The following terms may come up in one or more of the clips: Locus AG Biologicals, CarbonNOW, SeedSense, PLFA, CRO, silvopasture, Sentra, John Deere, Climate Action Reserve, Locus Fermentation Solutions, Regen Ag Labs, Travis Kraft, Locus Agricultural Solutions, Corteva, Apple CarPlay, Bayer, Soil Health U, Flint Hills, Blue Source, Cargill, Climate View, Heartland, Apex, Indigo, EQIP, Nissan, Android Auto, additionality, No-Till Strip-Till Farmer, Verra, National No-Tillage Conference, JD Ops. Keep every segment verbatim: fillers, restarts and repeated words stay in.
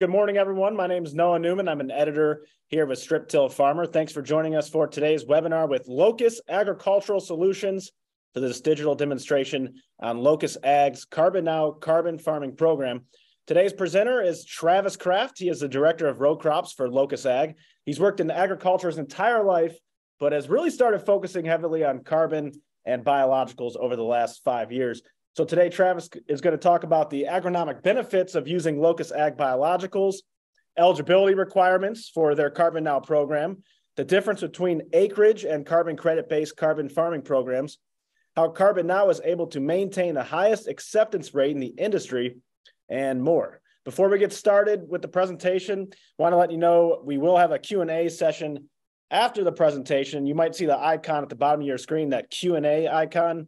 Good morning, everyone. My name is Noah Newman. I'm an editor here with Strip-Till Farmer. Thanks for joining us for today's webinar with Locus Agricultural Solutions for this digital demonstration on Locus Ag's CarbonNOW Carbon Farming Program. Today's presenter is Travis Kraft. He is the director of row crops for Locus Ag. He's worked in agriculture his entire life, but has really started focusing heavily on carbon and biologicals over the last five years. So today, Travis is going to talk about the agronomic benefits of using Locus Ag Biologicals, eligibility requirements for their CarbonNOW program, the difference between acreage and carbon credit-based carbon farming programs, how CarbonNOW is able to maintain the highest acceptance rate in the industry, and more. Before we get started with the presentation, I want to let you know we will have a Q and A session after the presentation. You might see the icon at the bottom of your screen, that Q and A icon.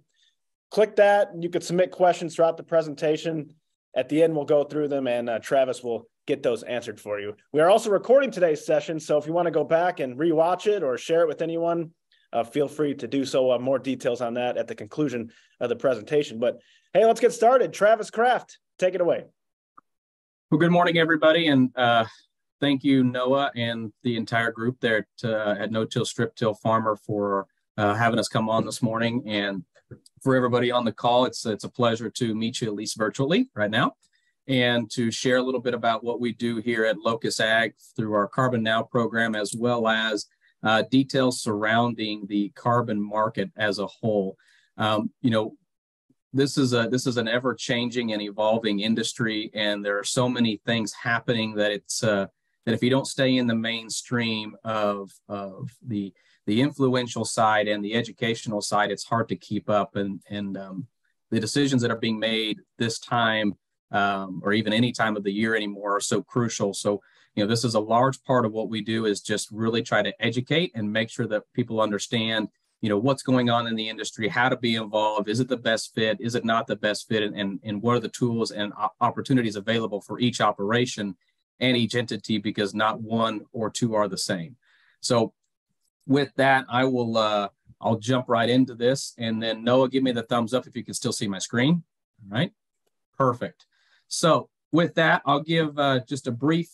Click that, and you can submit questions throughout the presentation. At the end, we'll go through them, and uh, Travis will get those answered for you. We are also recording today's session, so if you want to go back and rewatch it or share it with anyone, uh, feel free to do so. Uh, more details on that at the conclusion of the presentation. But hey, let's get started. Travis Kraft, take it away. Well, good morning, everybody, and uh, thank you, Noah, and the entire group there at, uh, at No-Till Strip-Till Farmer for uh, having us come on this morning. And for everybody on the call, it's, it's a pleasure to meet you, at least virtually right now, and to share a little bit about what we do here at Locus Ag through our CarbonNOW program, as well as uh, details surrounding the carbon market as a whole. Um, you know, this is, a, this is an ever-changing and evolving industry, and there are so many things happening that, it's, uh, that if you don't stay in the mainstream of, of the the influential side and the educational side, it's hard to keep up. And, and um, the decisions that are being made this time um, or even any time of the year anymore are so crucial. So, you know, this is a large part of what we do, is just really try to educate and make sure that people understand, you know, what's going on in the industry, how to be involved, is it the best fit, is it not the best fit, and, and, and what are the tools and opportunities available for each operation and each entity, because not one or two are the same. So, with that, I will uh, I'll jump right into this, and then Noah, give me the thumbs up if you can still see my screen. All right, perfect. So with that, I'll give uh, just a brief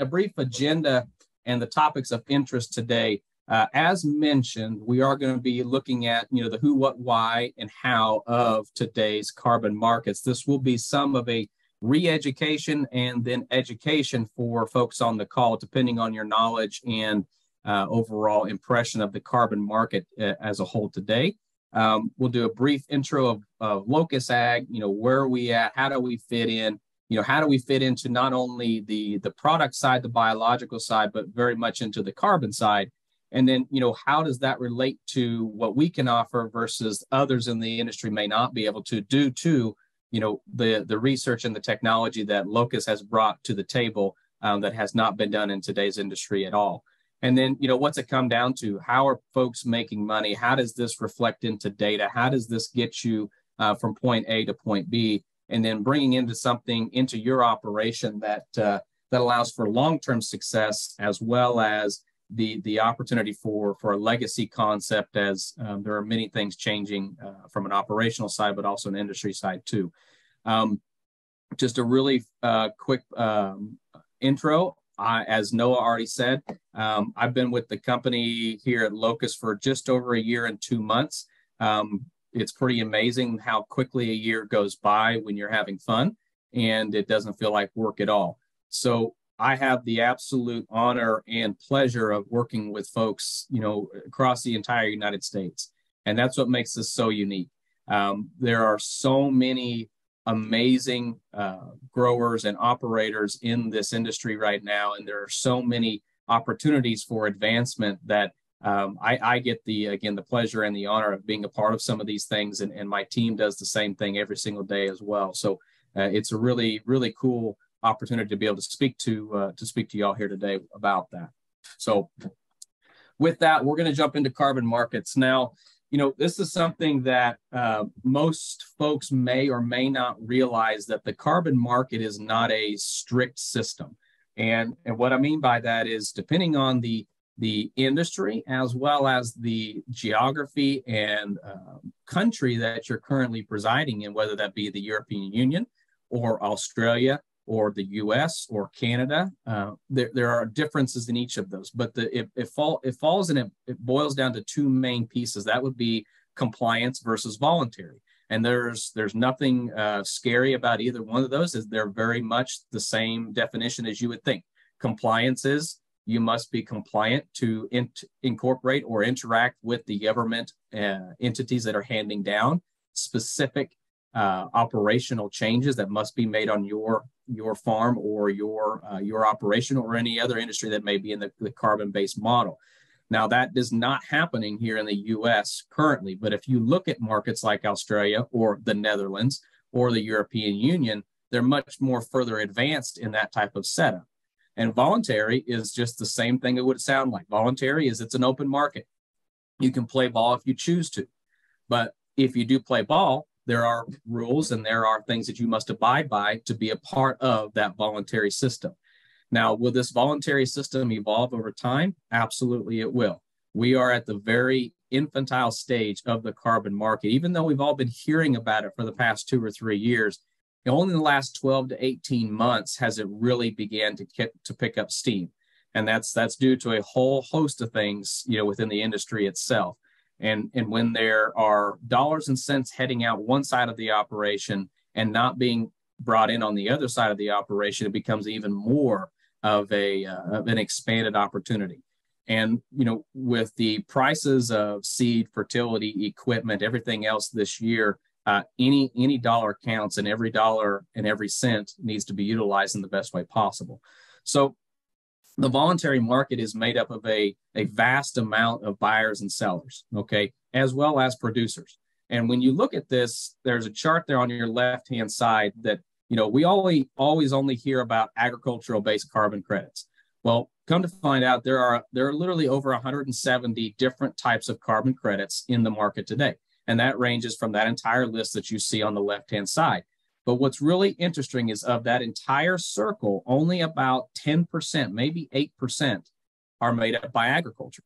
a brief agenda and the topics of interest today. Uh, as mentioned, we are going to be looking at you know the who, what, why, and how of today's carbon markets. This will be some of a re-education and then education for folks on the call, depending on your knowledge and Uh, overall impression of the carbon market uh, as a whole today. Um, we'll do a brief intro of, of Locus Ag, you know, where are we at, how do we fit in, you know, how do we fit into not only the, the product side, the biological side, but very much into the carbon side. And then, you know, how does that relate to what we can offer versus others in the industry may not be able to, due to, you know, the, the research and the technology that Locus has brought to the table um, that has not been done in today's industry at all. And then, you know, what's it come down to? How are folks making money? How does this reflect into data? How does this get you uh, from point A to point B? And then bringing into something into your operation that uh, that allows for long-term success, as well as the the opportunity for for a legacy concept, as um, there are many things changing uh, from an operational side, but also an industry side too. Um, just a really uh, quick um, intro. I, as Noah already said, um, I've been with the company here at Locus for just over a year and two months. Um, it's pretty amazing how quickly a year goes by when you're having fun, and it doesn't feel like work at all. So I have the absolute honor and pleasure of working with folks, you know, across the entire United States. And that's what makes this so unique. Um, there are so many amazing uh, growers and operators in this industry right now. And there are so many opportunities for advancement that um, I, I get the, again, the pleasure and the honor of being a part of some of these things. And, and my team does the same thing every single day as well. So uh, it's a really, really cool opportunity to be able to speak to, uh, to speak to y'all here today about that. So with that, we're going to jump into carbon markets. Now, you know, this is something that uh, most folks may or may not realize, that the carbon market is not a strict system. And, and what I mean by that is, depending on the, the industry, as well as the geography and uh, country that you're currently presiding in, whether that be the European Union or Australia or the U S or Canada. Uh, there, there are differences in each of those, but the, it, it, fall, it falls and it, it boils down to two main pieces. That would be compliance versus voluntary. And there's there's nothing uh, scary about either one of those. Is they're very much the same definition as you would think. Compliance is you must be compliant to in incorporate or interact with the government uh, entities that are handing down specific uh, operational changes that must be made on your your farm or your uh, your operation or any other industry that may be in the, the carbon-based model. Now, that is not happening here in the U S currently, but if you look at markets like Australia or the Netherlands or the European Union, they're much more further advanced in that type of setup. And voluntary is just the same thing it would sound like. Voluntary is it's an open market. You can play ball if you choose to. But if you do play ball, there are rules and there are things that you must abide by to be a part of that voluntary system. Now, will this voluntary system evolve over time? Absolutely, it will. We are at the very infantile stage of the carbon market, even though we've all been hearing about it for the past two or three years. Only in the last twelve to eighteen months has it really began to get, to pick up steam, and that's that's due to a whole host of things, you know, within the industry itself. And and when there are dollars and cents heading out one side of the operation and not being brought in on the other side of the operation, it becomes even more of a uh, of an expanded opportunity. And you know, with the prices of seed, fertility, equipment, everything else this year, uh, any any dollar counts, and every dollar and every cent needs to be utilized in the best way possible. So the voluntary market is made up of a a vast amount of buyers and sellers, okay, as well as producers. And when you look at this, there's a chart there on your left hand side that, you know, we always, always only hear about agricultural-based carbon credits. Well, come to find out, there are, there are literally over one hundred seventy different types of carbon credits in the market today. And that ranges from that entire list that you see on the left-hand side. But what's really interesting is of that entire circle, only about ten percent, maybe eight percent are made up by agriculture.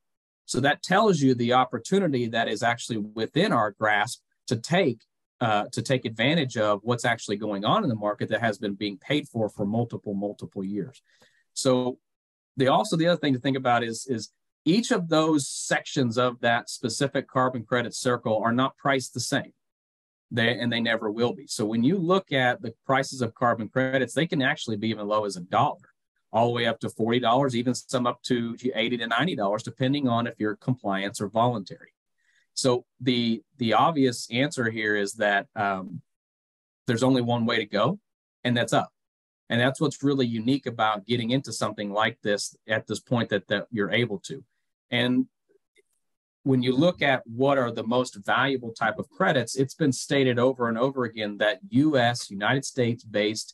So that tells you the opportunity that is actually within our grasp to take Uh, to take advantage of what's actually going on in the market that has been being paid for for multiple, multiple years. So the also the other thing to think about is, is each of those sections of that specific carbon credit circle are not priced the same, they, and they never will be. So when you look at the prices of carbon credits, they can actually be even low as a dollar, all the way up to forty dollars, even some up to eighty to ninety dollars, depending on if you're compliance or voluntary. So the the obvious answer here is that um, there's only one way to go, and that's up. And that's what's really unique about getting into something like this at this point that, that you're able to. And when you look at what are the most valuable type of credits, it's been stated over and over again that U S, United States-based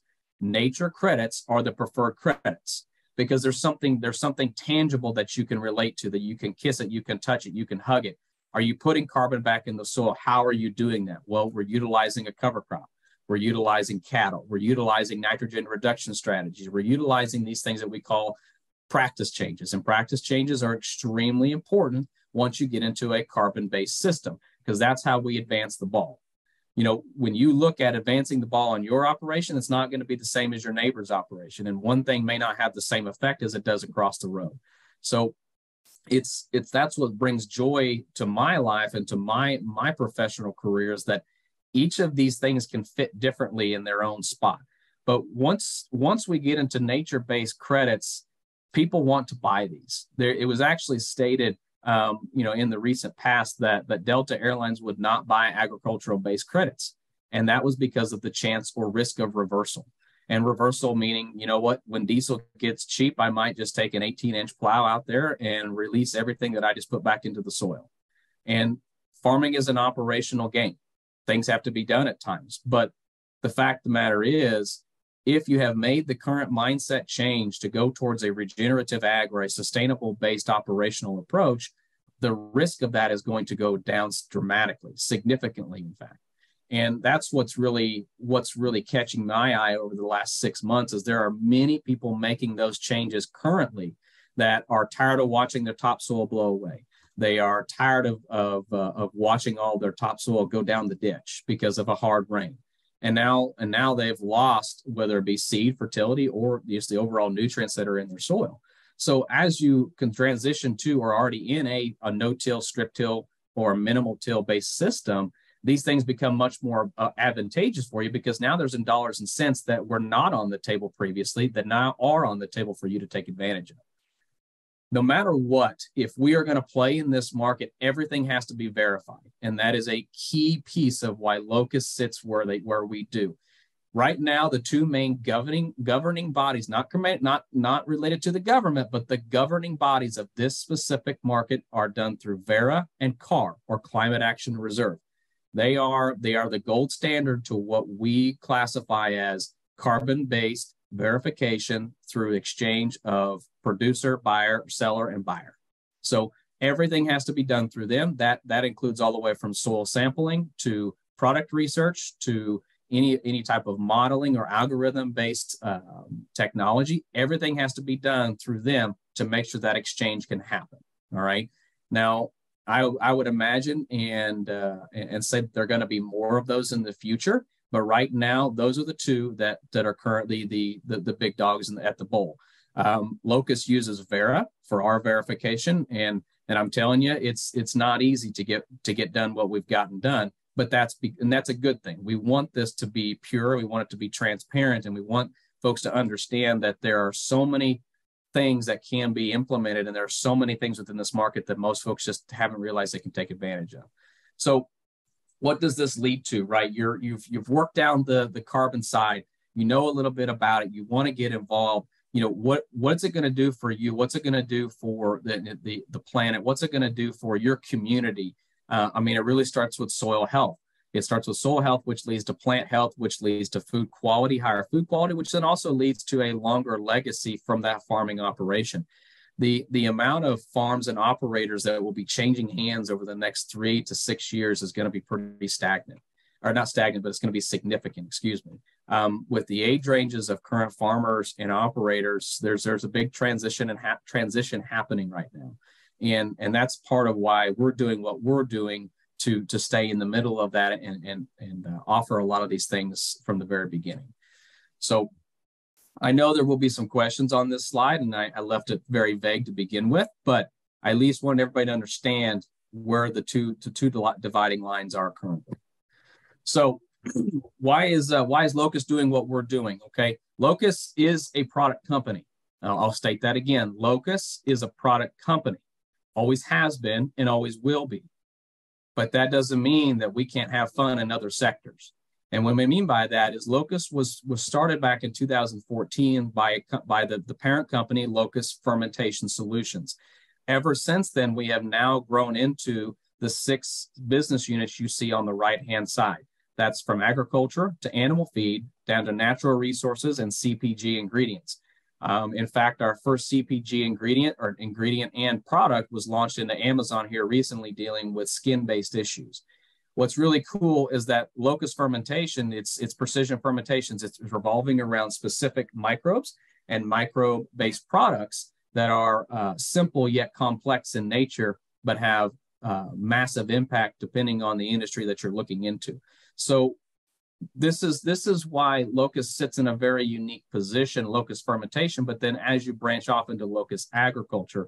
nature credits are the preferred credits, because there's something, there's something tangible that you can relate to, that you can kiss it, you can touch it, you can hug it. Are you putting carbon back in the soil? How are you doing that? Well, we're utilizing a cover crop. We're utilizing cattle. We're utilizing nitrogen reduction strategies. We're utilizing these things that we call practice changes. And practice changes are extremely important once you get into a carbon-based system, because that's how we advance the ball. You know, when you look at advancing the ball on your operation, it's not going to be the same as your neighbor's operation. And one thing may not have the same effect as it does across the road. So It's it's that's what brings joy to my life and to my my professional career, is that each of these things can fit differently in their own spot. But once once we get into nature-based credits, people want to buy these. There, it was actually stated, um, you know, in the recent past that that Delta Airlines would not buy agricultural-based credits, and that was because of the chance or risk of reversal. And reversal meaning, you know what, when diesel gets cheap, I might just take an eighteen inch plow out there and release everything that I just put back into the soil. And farming is an operational game. Things have to be done at times. But the fact of the matter is, if you have made the current mindset change to go towards a regenerative ag or a sustainable-based operational approach, the risk of that is going to go down dramatically, significantly, in fact. And that's what's really what's really catching my eye over the last six months is there are many people making those changes currently that are tired of watching their topsoil blow away. They are tired of, of, uh, of watching all their topsoil go down the ditch because of a hard rain. And now, and now they've lost, whether it be seed fertility or just the overall nutrients that are in their soil. So as you can transition to or already in a, a no-till, strip-till, or a minimal till-based system, these things become much more uh, advantageous for you, because now there's in dollars and cents that were not on the table previously that now are on the table for you to take advantage of. No matter what, if we are going to play in this market, everything has to be verified. And that is a key piece of why Locus sits where they where we do. Right now, the two main governing governing bodies, not, not, not related to the government, but the governing bodies of this specific market are done through Verra and CAR, or Climate Action Reserve. They are, they are the gold standard to what we classify as carbon-based verification through exchange of producer, buyer, seller, and buyer. So everything has to be done through them. That, that includes all the way from soil sampling to product research to Any, any type of modeling or algorithm-based um, technology. Everything has to be done through them to make sure that exchange can happen, all right? Now, I, I would imagine and, uh, and say that there are going to be more of those in the future, but right now, those are the two that, that are currently the, the, the big dogs in the, at the bowl. Um, Locus uses Verra for our verification, and, and I'm telling you, it's, it's not easy to get, to get done what we've gotten done. But that's, and that's a good thing. We want this to be pure. We want it to be transparent. And we want folks to understand that there are so many things that can be implemented. And there are so many things within this market that most folks just haven't realized they can take advantage of. So what does this lead to, right? You're, you've, you've worked down the, the carbon side. You know a little bit about it. You want to get involved. You know, what, what's it going to do for you? What's it going to do for the, the, the planet? What's it going to do for your community? Uh, I mean, it really starts with soil health. It starts with soil health, which leads to plant health, which leads to food quality, higher food quality, which then also leads to a longer legacy from that farming operation. The, the amount of farms and operators that will be changing hands over the next three to six years is going to be pretty stagnant, or not stagnant, but it's going to be significant, excuse me. Um, with the age ranges of current farmers and operators, there's, there's a big transition and ha- transition happening right now. And, and that's part of why we're doing what we're doing to, to stay in the middle of that and, and, and uh, offer a lot of these things from the very beginning. So I know there will be some questions on this slide, and I, I left it very vague to begin with, but I at least want everybody to understand where the two, the two dividing lines are currently. So why is, uh, why is Locus doing what we're doing? Okay, Locus is a product company. Uh, I'll state that again. Locus is a product company. Always has been and always will be. But that doesn't mean that we can't have fun in other sectors. And what we mean by that is Locus was, was started back in two thousand fourteen by, by the, the parent company, Locus Fermentation Solutions. Ever since then, we have now grown into the six business units you see on the right-hand side. That's from agriculture to animal feed, down to natural resources and C P G ingredients. Um, in fact, our first C P G ingredient or ingredient and product was launched into Amazon here recently, dealing with skin-based issues. What's really cool is that Locus fermentation, it's, it's precision fermentations, it's revolving around specific microbes and microbe-based products that are uh, simple yet complex in nature, but have uh, massive impact depending on the industry that you're looking into. So This is, this is why Locus sits in a very unique position, Locus fermentation, but then as you branch off into Locus agriculture,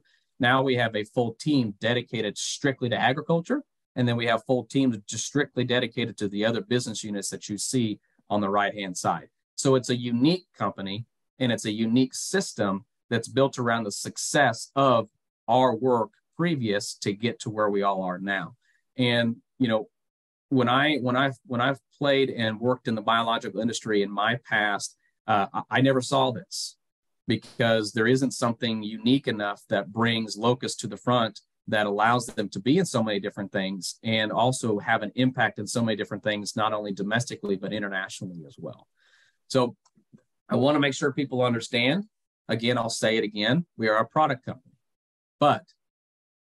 now we have a full team dedicated strictly to agriculture, and then we have full teams just strictly dedicated to the other business units that you see on the right-hand side. So it's a unique company, and it's a unique system that's built around the success of our work previous to get to where we all are now. And, you know, When I when I've when I've played and worked in the biological industry in my past, uh, I never saw this, because there isn't something unique enough that brings Locus to the front that allows them to be in so many different things and also have an impact in so many different things, not only domestically but internationally as well. So I want to make sure people understand. Again, I'll say it again: we are a product company, but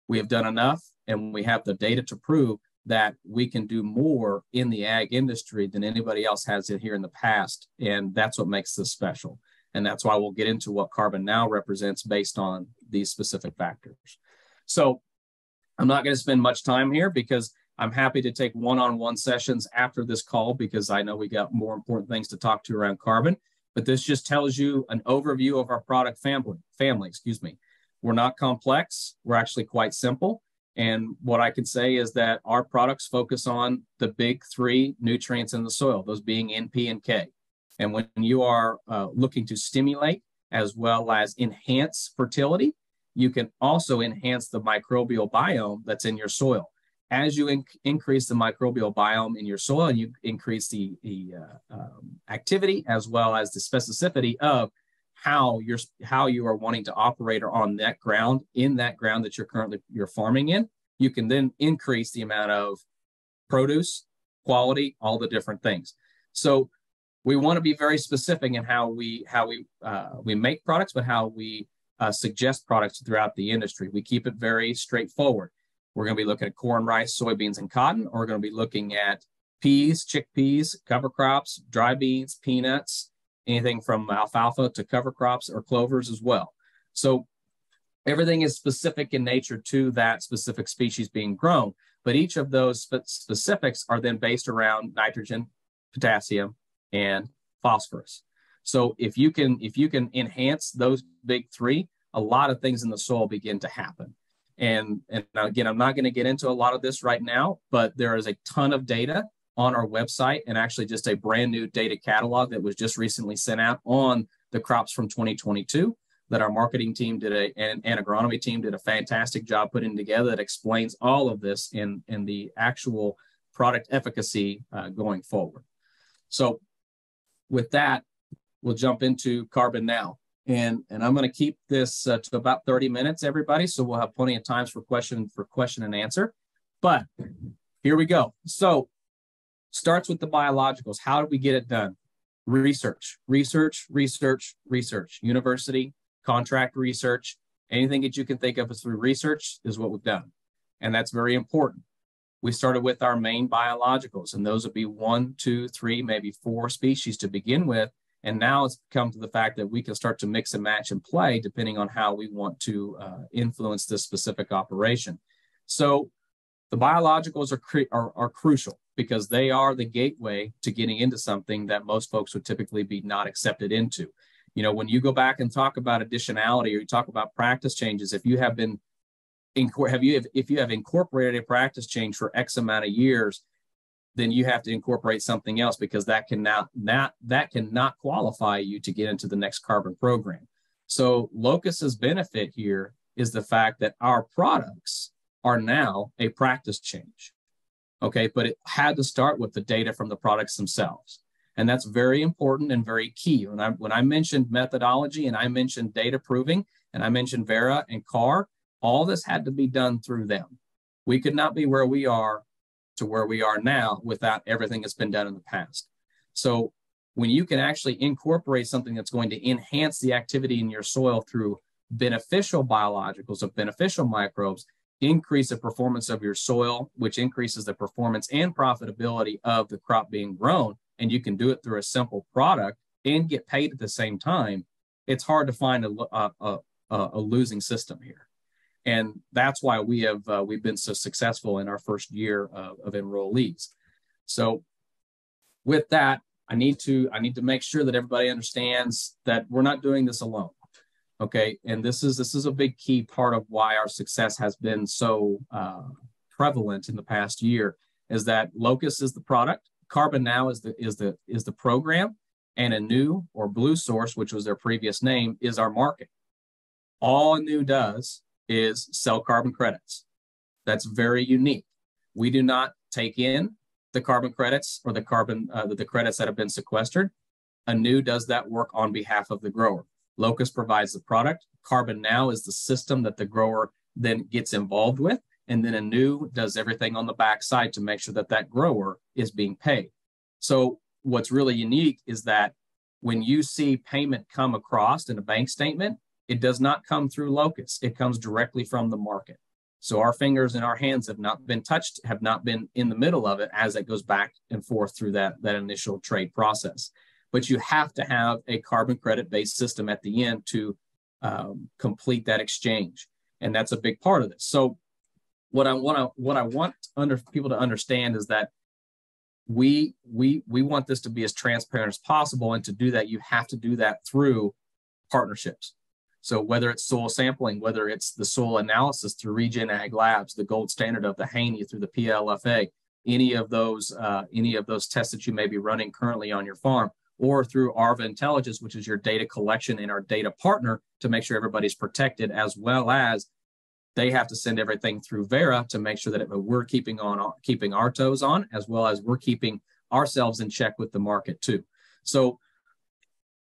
we have done enough, and we have the data to prove that we can do more in the ag industry than anybody else has it here in the past. And that's what makes this special. And that's why we'll get into what CarbonNOW represents based on these specific factors. So I'm not going to spend much time here, because I'm happy to take one-on-one sessions after this call because I know we got more important things to talk to around carbon, but this just tells you an overview of our product family, family, excuse me. We're not complex, we're actually quite simple. And what I can say is that our products focus on the big three nutrients in the soil, those being N, P, and K. And when you are uh, looking to stimulate as well as enhance fertility, you can also enhance the microbial biome that's in your soil. As you in- increase the microbial biome in your soil, you increase the, the uh, um, activity as well as the specificity of how you're how you are wanting to operate or on that ground, in that ground that you're currently you're farming in. You can then increase the amount of produce, quality, all the different things. So we want to be very specific in how we how we uh, we make products, but how we uh, suggest products throughout the industry. We keep it very straightforward. We're going to be looking at corn, rice, soybeans, and cotton, or we're going to be looking at peas, chickpeas, cover crops, dry beans, peanuts, anything from alfalfa to cover crops or clovers as well. So everything is specific in nature to that specific species being grown, but each of those spe- specifics are then based around nitrogen, potassium, and phosphorus. So if you can, if you can enhance those big three, a lot of things in the soil begin to happen. And, and again, I'm not going to get into a lot of this right now, but there is a ton of data on our website and actually just a brand new data catalog that was just recently sent out on the crops from twenty twenty-two that our marketing team did a, and, and agronomy team did a fantastic job putting together that explains all of this in, in the actual product efficacy uh, going forward. So with that, we'll jump into CarbonNOW. And, and I'm going to keep this uh, to about thirty minutes, everybody. So we'll have plenty of times for question, for question and answer. But here we go. So starts with the biologicals. How did we get it done? Research, research, research, research. University, contract research, anything that you can think of as through research is what we've done. And that's very important. We started with our main biologicals, and those would be one, two, three, maybe four species to begin with. And now it's come to the fact that we can start to mix and match and play depending on how we want to uh, influence this specific operation. So the biologicals are, cre- are, are crucial because they are the gateway to getting into something that most folks would typically be not accepted into. You know, when you go back and talk about additionality or you talk about practice changes, if you have been, inc- have you, if, if you have incorporated a practice change for X amount of years, then you have to incorporate something else because that cannot, not, that cannot qualify you to get into the next carbon program. So Locus's benefit here is the fact that our products are now a practice change, okay? But it had to start with the data from the products themselves. And that's very important and very key. When I, when I mentioned methodology and I mentioned data proving and I mentioned Verra and C A R, all this had to be done through them. We could not be where we are to where we are now without everything that's been done in the past. So when you can actually incorporate something that's going to enhance the activity in your soil through beneficial biologicals of beneficial microbes, increase the performance of your soil, which increases the performance and profitability of the crop being grown, and you can do it through a simple product and get paid at the same time, it's hard to find a, a, a, a losing system here. And that's why we have uh, we've been so successful in our first year uh, of enrollees. So with that, I need to I need to make sure that everybody understands that we're not doing this alone, okay? And this is this is a big key part of why our success has been so uh, prevalent in the past year is that Locus is the product, CarbonNOW is the is the is the program, and Anew or Blue Source, which was their previous name, is our market. All Anew does is sell carbon credits. That's very unique. We do not take in the carbon credits or the carbon uh, the credits that have been sequestered. Anew does that work on behalf of the grower. Locus provides the product. CarbonNOW is the system that the grower then gets involved with, and then Anew does everything on the backside to make sure that that grower is being paid. So what's really unique is that when you see payment come across in a bank statement, it does not come through Locus. It comes directly from the market. So our fingers and our hands have not been touched, have not been in the middle of it as it goes back and forth through that, that initial trade process. But you have to have a carbon credit-based system at the end to um, complete that exchange. And that's a big part of this. So what I want to, what I want under people to understand is that we we we want this to be as transparent as possible, and to do that, you have to do that through partnerships. So whether it's soil sampling, whether it's the soil analysis through Regen Ag Labs, the gold standard of the Haney through the P L F A, any of those uh, any of those tests that you may be running currently on your farm, or through ARVA intelligence, which is your data collection and our data partner to make sure everybody's protected, as well as they have to send everything through Verra to make sure that it, we're keeping on keeping our toes on, as well as we're keeping ourselves in check with the market too. So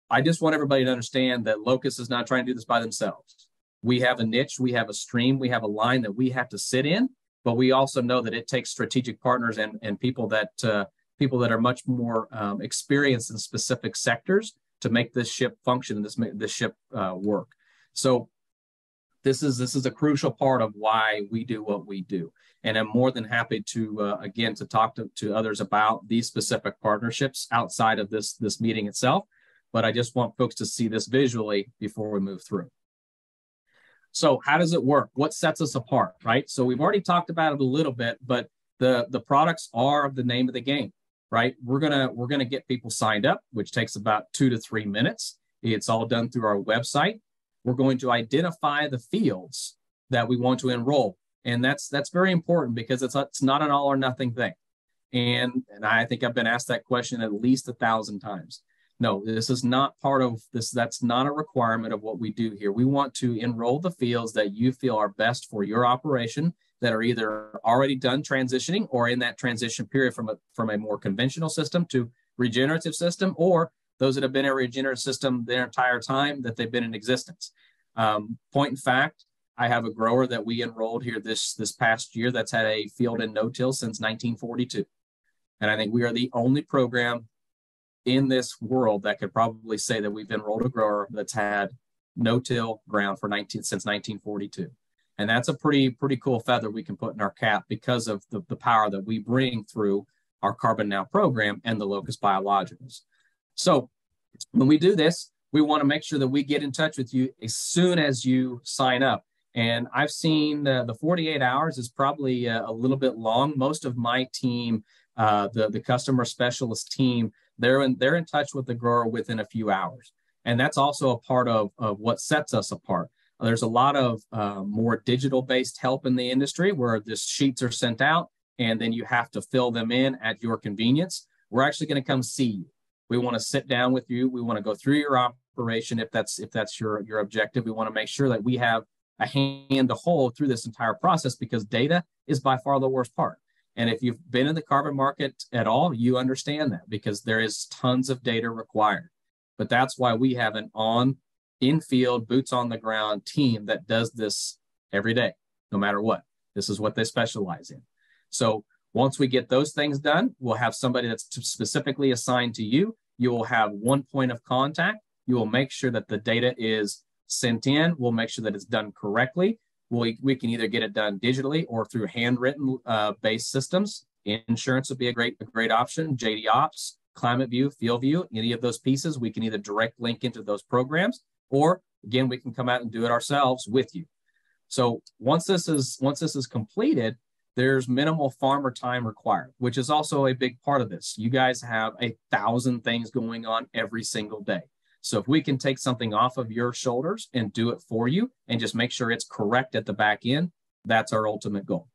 I just want everybody to understand that Locus is not trying to do this by themselves. We have a niche, we have a stream, we have a line that we have to sit in, but we also know that it takes strategic partners and, and people that uh, people that are much more um, experienced in specific sectors to make this ship function and this, this ship uh, work. So This is, this is a crucial part of why we do what we do. And I'm more than happy to, uh, again, to talk to, to others about these specific partnerships outside of this, this meeting itself. But I just want folks to see this visually before we move through. So how does it work? What sets us apart, right? So we've already talked about it a little bit, but the, the products are the name of the game, right? We're gonna, we're gonna get people signed up, which takes about two to three minutes. It's all done through our website. We're going to identify the fields that we want to enroll. And that's that's very important, because it's, it's not an all or nothing thing. And, and I think I've been asked that question at least a thousand times. No, this is not part of this. That's not a requirement of what we do here. We want to enroll the fields that you feel are best for your operation, that are either already done transitioning or in that transition period from a, from a more conventional system to regenerative system, or those that have been in a regenerative system their entire time that they've been in existence. Um, point in fact, I have a grower that we enrolled here this, this past year that's had a field in no-till since nineteen forty-two. And I think we are the only program in this world that could probably say that we've enrolled a grower that's had no-till ground for nineteen, since nineteen forty-two. And that's a pretty, pretty cool feather we can put in our cap because of the, the power that we bring through our CarbonNOW program and the Locus Biologicals. So when we do this, we want to make sure that we get in touch with you as soon as you sign up. And I've seen uh, the forty-eight hours is probably uh, a little bit long. Most of my team, uh, the, the customer specialist team, they're in, they're in touch with the grower within a few hours. And that's also a part of, of what sets us apart. There's a lot of uh, more digital-based help in the industry where the sheets are sent out and then you have to fill them in at your convenience. We're actually going to come see you. We want to sit down with you. We want to go through your operation if that's if that's your, your objective. We want to make sure that we have a hand to hold through this entire process, because data is by far the worst part. And if you've been in the carbon market at all, you understand that, because there is tons of data required. But that's why we have an on, in-field, boots-on-the-ground team that does this every day, no matter what. This is what they specialize in. So once we get those things done, we'll have somebody that's specifically assigned to you. You will have one point of contact. You will make sure that the data is sent in. We'll make sure that it's done correctly. We'll, we can either get it done digitally or through handwritten uh, based systems. Insurance would be a great, a great option. J D Ops, Climate View, Field View, any of those pieces, we can either direct link into those programs, or again, we can come out and do it ourselves with you. So once this is, once this is completed, there's minimal farmer time required, which is also a big part of this. You guys have a thousand things going on every single day. So if we can take something off of your shoulders and do it for you and just make sure it's correct at the back end, that's our ultimate goal.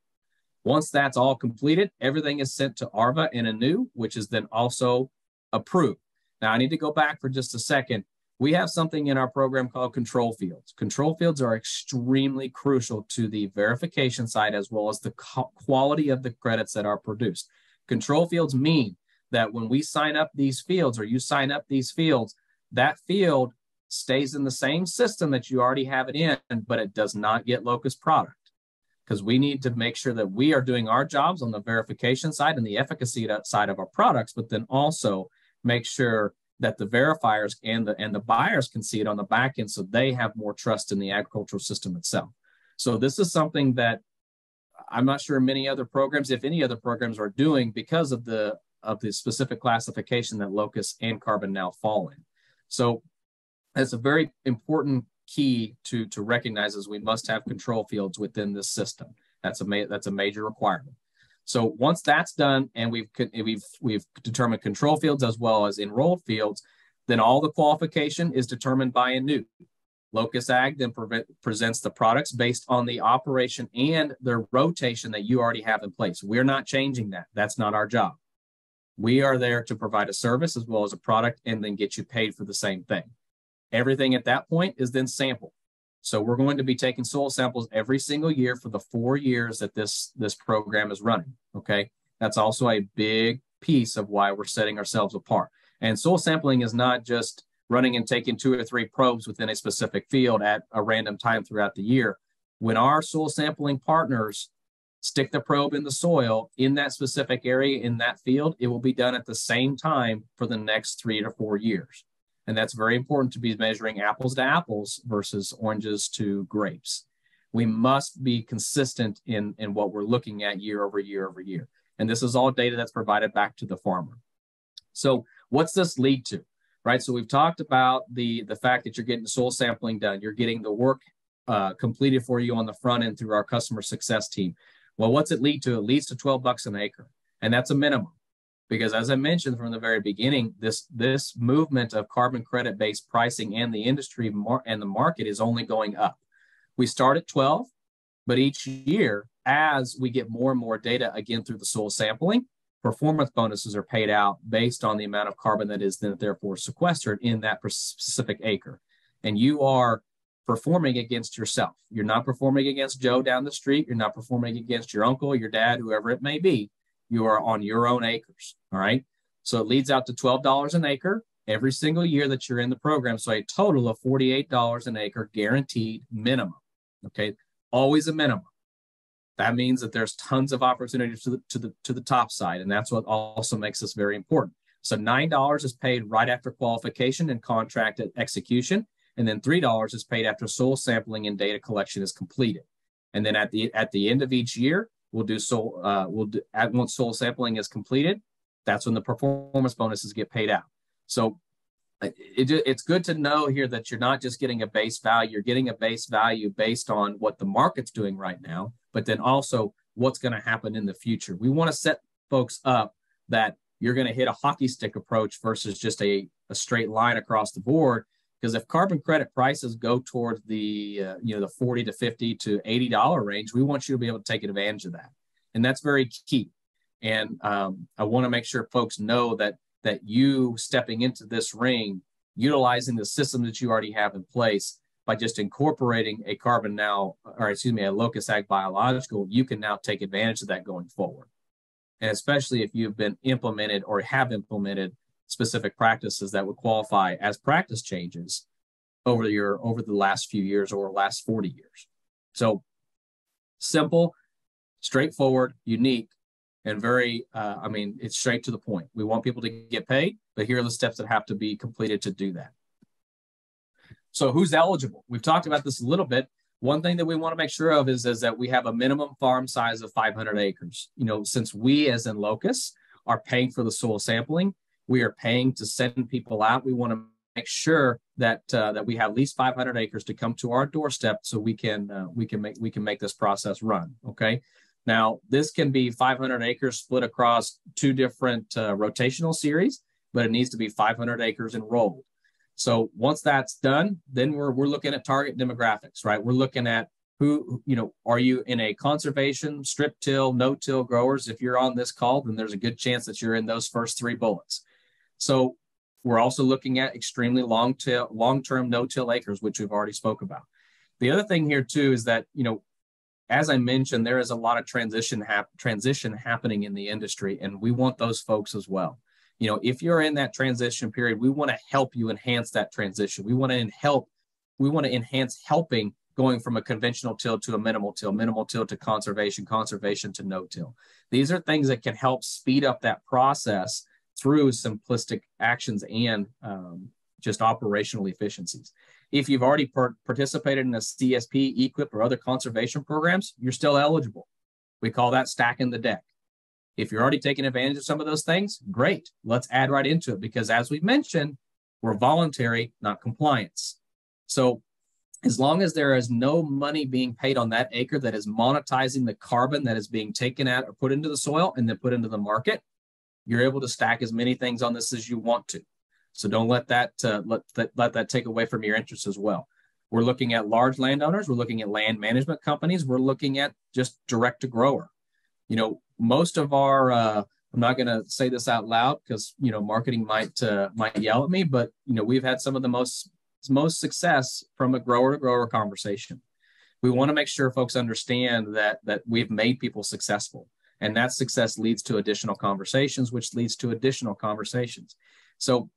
Once that's all completed, everything is sent to ARVA and Anew, which is then also approved. Now I need to go back for just a second. We have something in our program called control fields. Control fields are extremely crucial to the verification side, as well as the quality of the credits that are produced. Control fields mean that when we sign up these fields, or you sign up these fields, that field stays in the same system that you already have it in, but it does not get Locus product, because we need to make sure that we are doing our jobs on the verification side and the efficacy side of our products, but then also make sure that the verifiers and the, and the buyers can see it on the back end, so they have more trust in the agricultural system itself. So this is something that I'm not sure many other programs, if any other programs, are doing, because of the, of the specific classification that Locus and CarbonNOW fall in. So that's a very important key to, to recognize, is we must have control fields within this system. That's a ma that's a major requirement. So once that's done, and we've we've we've determined control fields as well as enrolled fields, then all the qualification is determined by Anew. Locus Ag then pre presents the products based on the operation and their rotation that you already have in place. We're not changing that. That's not our job. We are there to provide a service as well as a product and then get you paid for the same thing. Everything at that point is then sampled. So we're going to be taking soil samples every single year for the four years that this, this program is running, okay? That's also a big piece of why we're setting ourselves apart. And soil sampling is not just running and taking two or three probes within a specific field at a random time throughout the year. When our soil sampling partners stick the probe in the soil in that specific area in that field, it will be done at the same time for the next three to four years. And that's very important to be measuring apples to apples versus oranges to grapes. We must be consistent in, in what we're looking at year over year over year. And this is all data that's provided back to the farmer. So what's this lead to, right? So we've talked about the, the fact that you're getting soil sampling done. You're getting the work uh, completed for you on the front end through our customer success team. Well, what's it lead to? It leads to twelve bucks an acre. And that's a minimum because, as I mentioned from the very beginning, this, this movement of carbon credit-based pricing and the industry and the market is only going up. We start at twelve, but each year, as we get more and more data, again, through the soil sampling, performance bonuses are paid out based on the amount of carbon that is then therefore sequestered in that specific acre. And you are performing against yourself. You're not performing against Joe down the street. You're not performing against your uncle, your dad, whoever it may be. You are on your own acres, all right? So it leads out to twelve dollars an acre every single year that you're in the program. So a total of forty-eight dollars an acre guaranteed minimum, okay? Always a minimum. That means that there's tons of opportunities to the, to the, to the top side, and that's what also makes this very important. So nine dollars is paid right after qualification and contract execution, and then three dollars is paid after soil sampling and data collection is completed. And then at the, at the end of each year, we'll do soil, uh, we'll do, at once soil sampling is completed, that's when the performance bonuses get paid out. So it, it's good to know here that you're not just getting a base value, you're getting a base value based on what the market's doing right now, but then also what's going to happen in the future. We want to set folks up that you're going to hit a hockey stick approach versus just a, a straight line across the board. Because if carbon credit prices go towards the uh, you know the forty to fifty to eighty dollar range, we want you to be able to take advantage of that, and that's very key. And um, I want to make sure folks know that that you stepping into this ring, utilizing the system that you already have in place by just incorporating a CarbonNOW, or excuse me, a Locus Ag Biological, you can now take advantage of that going forward, and especially if you've been implemented or have implemented specific practices that would qualify as practice changes over your over the last few years or last forty years. So simple, straightforward, unique, and very, uh, I mean, it's straight to the point. We want people to get paid, but here are the steps that have to be completed to do that. So who's eligible? We've talked about this a little bit. One thing that we want to make sure of is, is that we have a minimum farm size of five hundred acres. You know, since we as in Locus are paying for the soil sampling, we are paying to send people out. We want to make sure that uh, that we have at least five hundred acres to come to our doorstep, so we can uh, we can make we can make this process run. Okay, now this can be five hundred acres split across two different uh, rotational series, but it needs to be five hundred acres enrolled. So once that's done, then we're we're looking at target demographics, right? We're looking at who, you know, are you in a conservation, strip till, no-till growers? If you're on this call, then there's a good chance that you're in those first three bullets. So we're also looking at extremely long tail, long-term no-till acres, which we've already spoke about. The other thing here too is that, you know, as I mentioned, there is a lot of transition hap transition happening in the industry, and we want those folks as well. You know, if you're in that transition period, we want to help you enhance that transition. We want to help. We want to enhance helping going from a conventional till to a minimal till, minimal till to conservation, conservation to no-till. These are things that can help speed up that process through simplistic actions and um, just operational efficiencies. If you've already participated in a C S P, E Q I P, or other conservation programs, you're still eligible. We call that stacking the deck. If you're already taking advantage of some of those things, great. Let's add right into it because, as we mentioned, we're voluntary, not compliance. So as long as there is no money being paid on that acre that is monetizing the carbon that is being taken out or put into the soil and then put into the market, you're able to stack as many things on this as you want to. So don't let that, uh, let, that let that take away from your interest as well. We're looking at large landowners. We're looking at land management companies. We're looking at just direct to grower. You know, most of our, uh, I'm not going to say this out loud because, you know, marketing might, uh, might yell at me, but, you know, we've had some of the most, most success from a grower to grower conversation. We want to make sure folks understand that, that we've made people successful, and that success leads to additional conversations, which leads to additional conversations. So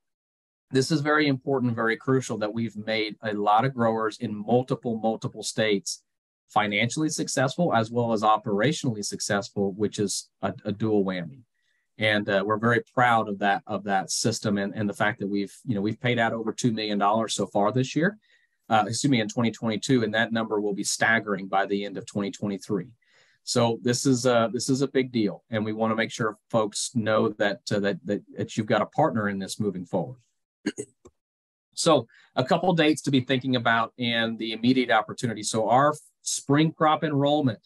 this is very important, very crucial, that we've made a lot of growers in multiple, multiple states financially successful as well as operationally successful, which is a, a dual whammy. And uh, we're very proud of that of that system and, and the fact that we've, you know, we've paid out over two million dollars so far this year, uh, excuse me, in twenty twenty-two, and that number will be staggering by the end of twenty twenty-three. So this is a, this is a big deal, and we want to make sure folks know that, uh, that, that, that you've got a partner in this moving forward. So a couple dates to be thinking about and the immediate opportunity. So our spring crop enrollment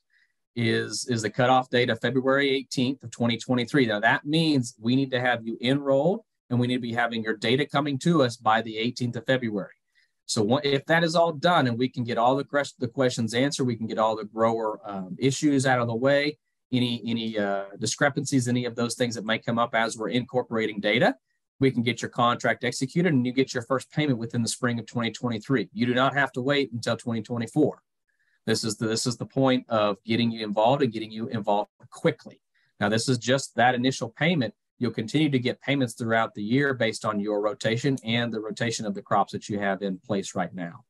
is, is the cutoff date of February eighteenth of twenty twenty-three. Now that means we need to have you enrolled, and we need to be having your data coming to us by the eighteenth of February. So if that is all done and we can get all the the questions answered, we can get all the grower um, issues out of the way, any, any uh, discrepancies, any of those things that might come up as we're incorporating data, we can get your contract executed and you get your first payment within the spring of twenty twenty-three. You do not have to wait until twenty twenty-four. This is the, this is the point of getting you involved and getting you involved quickly. Now, this is just that initial payment. You'll continue to get payments throughout the year based on your rotation and the rotation of the crops that you have in place right now.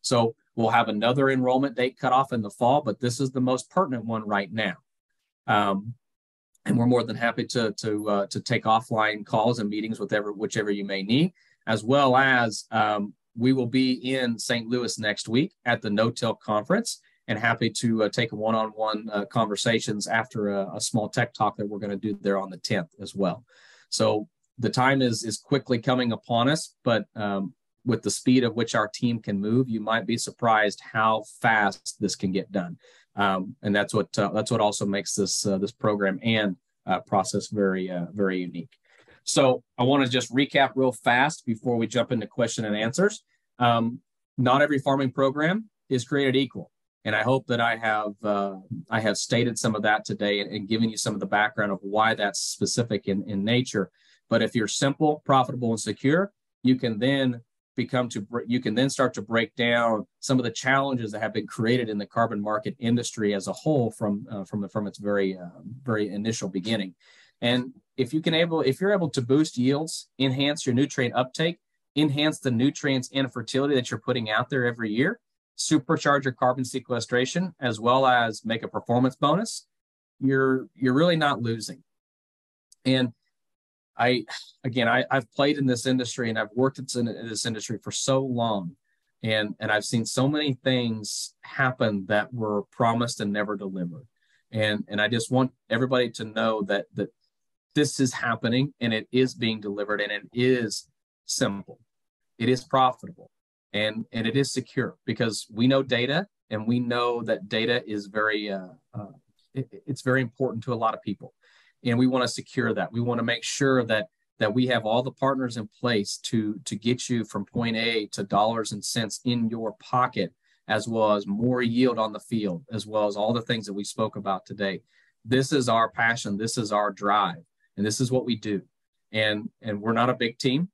So we'll have another enrollment date cut off in the fall, but this is the most pertinent one right now. Um, and we're more than happy to, to, uh, to take offline calls and meetings with whatever, whichever you may need, as well as um, we will be in Saint Louis next week at the No-Till Conference, and happy to uh, take one-on-one uh, conversations after a, a small tech talk that we're going to do there on the tenth as well. So the time is, is quickly coming upon us, but um, with the speed of which our team can move, you might be surprised how fast this can get done. Um, and that's what, uh, that's what also makes this, uh, this program and uh, process very, uh, very unique. So I want to just recap real fast before we jump into question and answers. Um, not every farming program is created equal. And I hope that I have, uh, I have stated some of that today and, and given you some of the background of why that's specific in, in nature. But if you're simple, profitable, and secure, you can then become to, you can then start to break down some of the challenges that have been created in the carbon market industry as a whole from, uh, from, the, from its very, uh, very initial beginning. And if you can able, if you're able to boost yields, enhance your nutrient uptake, enhance the nutrients and fertility that you're putting out there every year, supercharge your carbon sequestration, as well as make a performance bonus, you're you're really not losing. And I, again, I, I've played in this industry and I've worked in this industry for so long, and, and I've seen so many things happen that were promised and never delivered. And, and I just want everybody to know that, that this is happening, and it is being delivered, and it is simple. It is profitable. And, and it is secure, because we know data, and we know that data is very, uh, uh, it, it's very important to a lot of people. And we want to secure that. We want to make sure that, that we have all the partners in place to, to get you from point A to dollars and cents in your pocket, as well as more yield on the field, as well as all the things that we spoke about today. This is our passion. This is our drive. And this is what we do. And, and we're not a big team.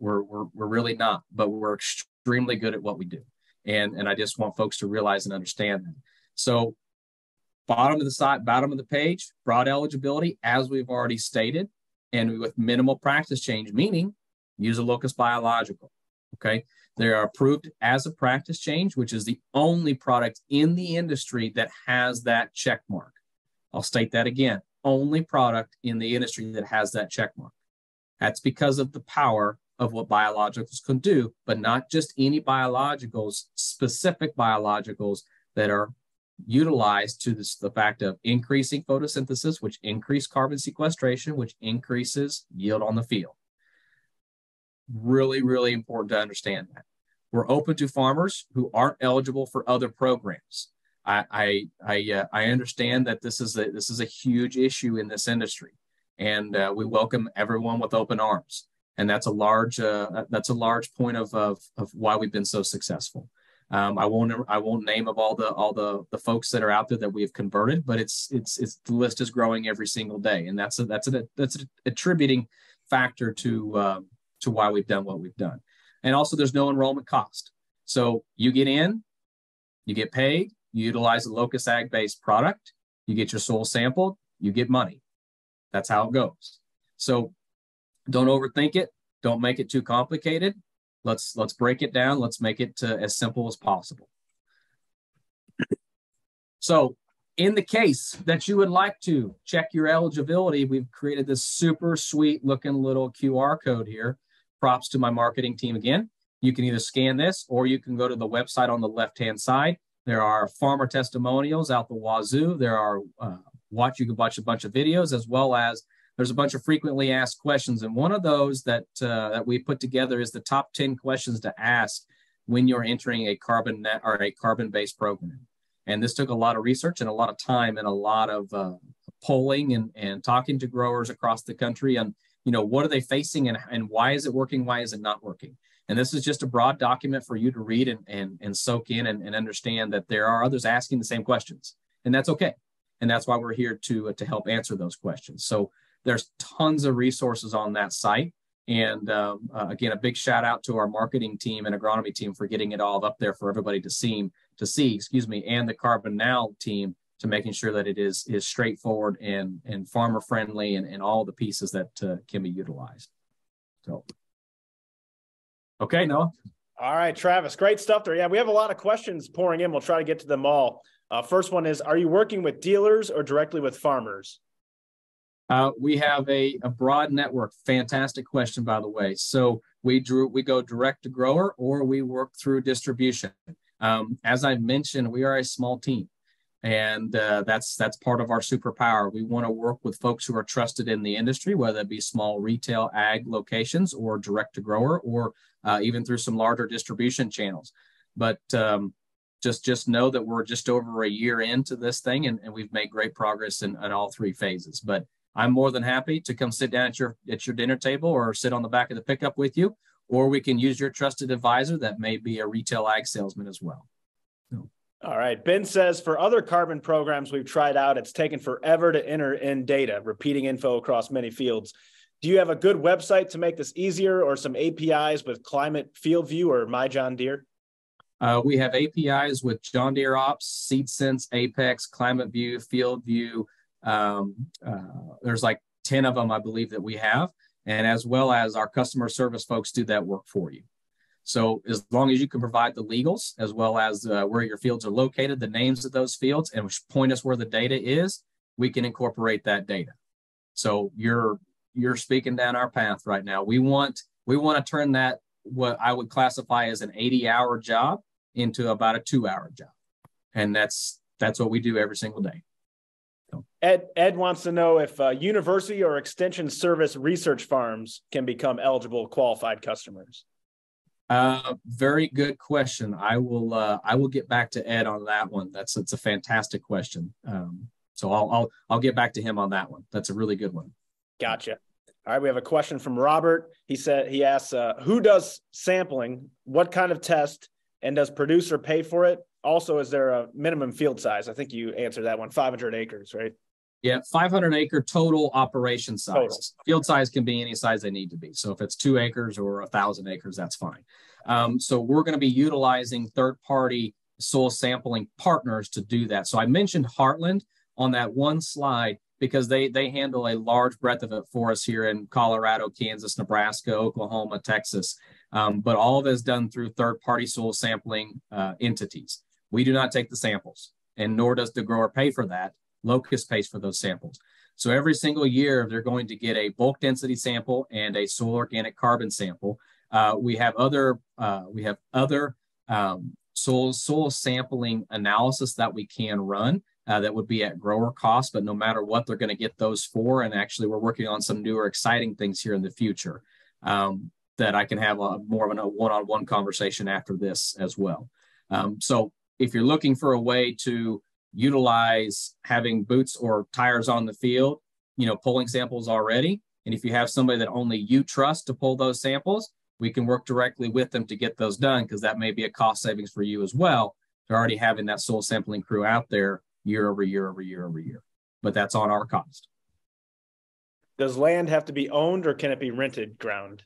We're, we're, we're really not, but we're extremely good at what we do. And, and I just want folks to realize and understand that. So bottom of the side, bottom of the page, broad eligibility, as we've already stated, and with minimal practice change, meaning use a Locus biological, okay? They are approved as a practice change, which is the only product in the industry that has that check mark. I'll state that again, only product in the industry that has that check mark. That's because of the power of what biologicals can do, but not just any biologicals, specific biologicals that are utilized to this, the fact of increasing photosynthesis, which increase carbon sequestration, which increases yield on the field. Really, really important to understand that. We're open to farmers who aren't eligible for other programs. I I I, uh, I understand that this is a this is a huge issue in this industry, and uh, we welcome everyone with open arms. And that's a large uh, that's a large point of, of of why we've been so successful. Um, I won't I won't name of all the all the the folks that are out there that we've converted, but it's it's it's the list is growing every single day, and that's a, that's a, that's an attributing factor to uh, to why we've done what we've done. And also, there's no enrollment cost. So you get in, you get paid, you utilize a Locus Ag-based product, you get your soil sampled, you get money. That's how it goes. So don't overthink it. Don't make it too complicated. Let's let's break it down. Let's make it uh, as simple as possible. So in the case that you would like to check your eligibility, we've created this super sweet looking little Q R code here. Props to my marketing team again. You can either scan this or you can go to the website on the left-hand side. There are farmer testimonials out the wazoo. There are uh, watch, you can watch a bunch of videos, as well as there's a bunch of frequently asked questions. And one of those that, uh, that we put together is the top ten questions to ask when you're entering a carbon net or a carbon-based program. And this took a lot of research and a lot of time and a lot of uh, polling and, and talking to growers across the country and you know, what are they facing and, and why is it working? Why is it not working? And this is just a broad document for you to read and, and, and soak in and, and understand that there are others asking the same questions, and that's okay. And that's why we're here to, uh, to help answer those questions. So there's tons of resources on that site. And um, uh, again, a big shout out to our marketing team and agronomy team for getting it all up there for everybody to see, to see, excuse me, and the CarbonNOW team to making sure that it is, is straightforward and, and farmer friendly and, and all the pieces that uh, can be utilized. So, okay, Noah. All right, Travis, great stuff there. Yeah, we have a lot of questions pouring in. We'll try to get to them all. Uh, first one is, are you working with dealers or directly with farmers? Uh, we have a, a broad network. Fantastic question, by the way. So we drew, we go direct to grower or we work through distribution. Um, as I mentioned, we are a small team. And uh, that's that's part of our superpower. We want to work with folks who are trusted in the industry, whether it be small retail ag locations or direct to grower or uh, even through some larger distribution channels. But um, just just know that we're just over a year into this thing and, and we've made great progress in, in all three phases. But I'm more than happy to come sit down at your, at your dinner table or sit on the back of the pickup with you, or we can use your trusted advisor that may be a retail ag salesman as well. So. All right. Ben says, for other carbon programs we've tried out, it's taken forever to enter in data, repeating info across many fields. Do you have a good website to make this easier or some A P Is with Climate Field View or My John Deere? Uh, we have A P Is with John Deere Ops, SeedSense, Apex, Climate View, Field View. Um, uh, there's like ten of them, I believe, that we have. And as well as our customer service folks do that work for you. So as long as you can provide the legals, as well as uh, where your fields are located, the names of those fields, and point us where the data is, we can incorporate that data. So you're you're speaking down our path right now. We want we want to turn that what I would classify as an eighty hour job into about a two hour job, and that's that's what we do every single day. So. Ed Ed wants to know if uh, university or extension service research farms can become eligible qualified customers. Uh, very good question. I will, uh, I will get back to Ed on that one. That's, it's a fantastic question. Um, so I'll, I'll, I'll get back to him on that one. That's a really good one. Gotcha. All right. We have a question from Robert. He said, he asks, uh, who does sampling, what kind of test, and does producer pay for it? Also, is there a minimum field size? I think you answered that one, five hundred acres, right? Yeah, five hundred acre total operation size. Total. Field size can be any size they need to be. So if it's two acres or one thousand acres, that's fine. Um, so we're going to be utilizing third-party soil sampling partners to do that. So I mentioned Heartland on that one slide because they, they handle a large breadth of it for us here in Colorado, Kansas, Nebraska, Oklahoma, Texas. Um, but all of it is done through third-party soil sampling uh, entities. We do not take the samples, and nor does the grower pay for that. Locus pays for those samples. So every single year, they're going to get a bulk density sample and a soil organic carbon sample. Uh, we have other uh, we have other um, soil soil sampling analysis that we can run uh, that would be at grower cost, but no matter what, they're going to get those for. And actually, we're working on some newer exciting things here in the future. Um, that I can have a more of a one-on-one conversation after this as well. Um, so if you're looking for a way to utilize having boots or tires on the field, you know, pulling samples already, and if you have somebody that only you trust to pull those samples, we can work directly with them to get those done, because that may be a cost savings for you as well. They're already having that soil sampling crew out there year over year over year over year, but that's on our cost. Does land have to be owned, or can it be rented ground?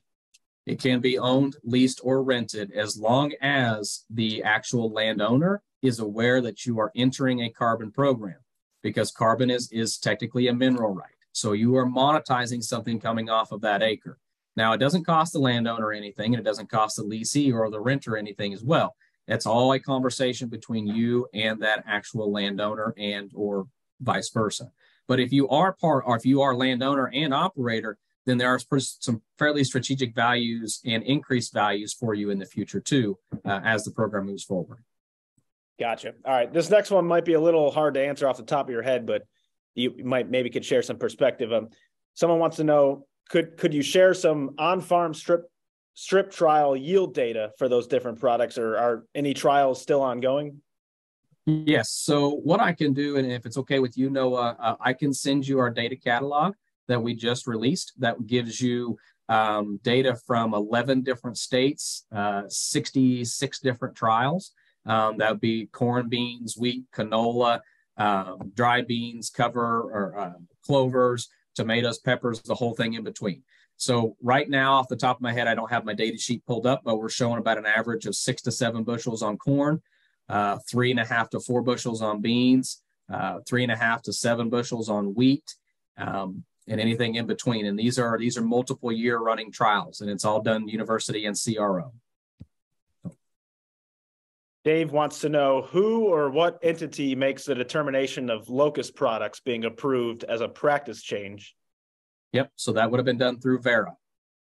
It can be owned, leased, or rented, as long as the actual landowner is aware that you are entering a carbon program, because carbon is, is technically a mineral right. So you are monetizing something coming off of that acre. Now, it doesn't cost the landowner anything, and it doesn't cost the leasee or the renter anything as well. That's all a conversation between you and that actual landowner, and or vice versa. But if you are part, or if you are landowner and operator, then there are some fairly strategic values and increased values for you in the future too, uh, as the program moves forward. Gotcha. All right. This next one might be a little hard to answer off the top of your head, but you might maybe could share some perspective. Um, someone wants to know, could could you share some on-farm strip strip trial yield data for those different products, or are any trials still ongoing? Yes. So what I can do, and if it's okay with you, Noah, uh, I can send you our data catalog that we just released that gives you um, data from eleven different states, uh, sixty-six different trials. Um, that would be corn, beans, wheat, canola, um, dry beans, cover or uh, clovers, tomatoes, peppers, the whole thing in between. So right now, off the top of my head, I don't have my data sheet pulled up, but we're showing about an average of six to seven bushels on corn, uh, three and a half to four bushels on beans, uh, three and a half to seven bushels on wheat, um, and anything in between. And these are these are multiple year running trials, and it's all done university and C R O. Dave wants to know who or what entity makes the determination of locus products being approved as a practice change. Yep, so that would have been done through Verra.